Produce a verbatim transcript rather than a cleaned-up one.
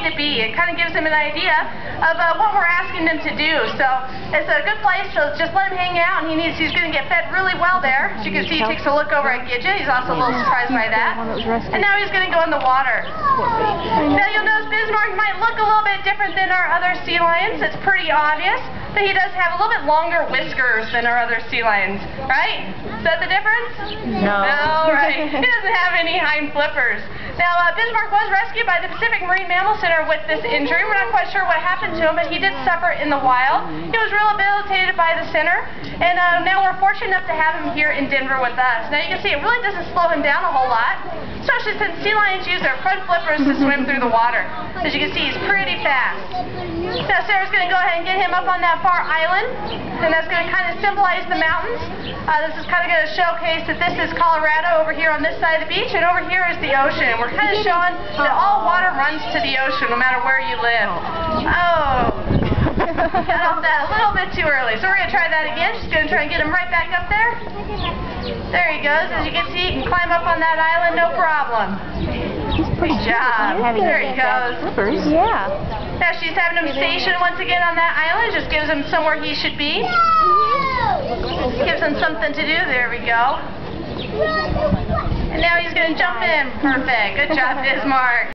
A to B. It kind of gives them an idea of uh, what we're asking them to do. So it's a good place, so just let him hang out, and he needs, he's going to get fed really well there. As you can see, he takes a look over at Gidget. He's also a little surprised by that. And now he's going to go in the water. Now you'll notice Bismarck might look a little bit different than our other sea lions. It's pretty obvious that he does have a little bit longer whiskers than our other sea lions, right? Is that the difference? No. No, right. He doesn't have any hind flippers. Now, uh, Bismarck was rescued by the Pacific Marine Mammal Center with this injury. We're not quite sure what happened to him, but he did suffer in the wild. He was rehabilitated by the center, and uh, now we're fortunate enough to have him here in Denver with us. Now, you can see it really doesn't slow him down a whole lot, especially since sea lions use their front flippers to swim through the water. As you can see, he's pretty fast. Now, Sarah's going to go ahead and get him up on that far island, and that's going to kind of symbolize the mountains. Uh, this is kind of going to showcase that this is Colorado over here on this side of the beach, and over here is the ocean. We're kind of showing that all water runs to the ocean, no matter where you live. Oh, got off that a little bit too early. So we're going to try that again. She's going to try and get him right back up there. There he goes. As you can see, he can climb up on that island, no problem. Good job. There he goes. Yeah. Now she's having him stationed once again on that island. Just gives him somewhere he should be. Gives him something to do. There we go. And now he's going to jump in. Perfect. Good job, Bismarck.